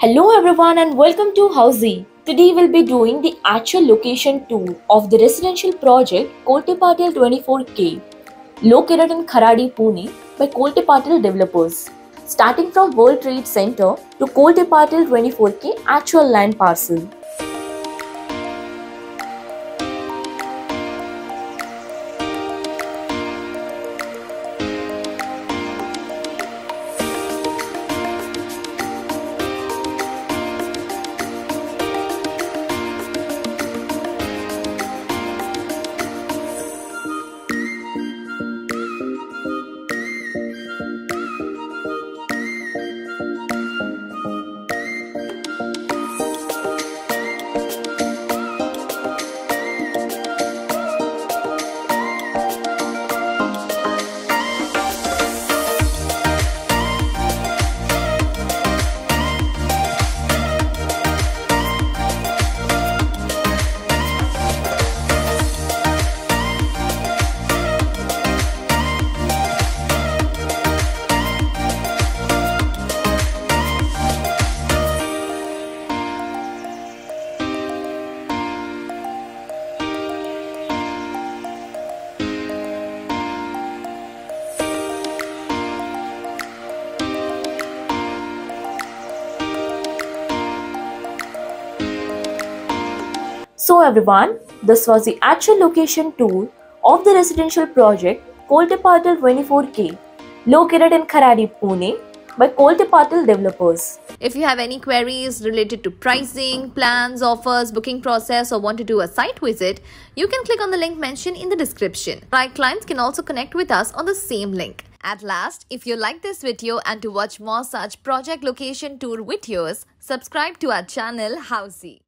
Hello everyone and welcome to Housiey. Today we'll be doing the actual location tour of the residential project Kolte Patil 24K, located in Kharadi, Pune by Kolte Patil developers. Starting from World Trade Centre to Kolte Patil 24K actual land parcel. So everyone, this was the actual location tour of the residential project Kolte Patil 24K, located in Kharadi, Pune by Kolte Patil developers. If you have any queries related to pricing, plans, offers, booking process or want to do a site visit, you can click on the link mentioned in the description. Our clients can also connect with us on the same link. At last, if you like this video and to watch more such project location tour videos, subscribe to our channel Housiey.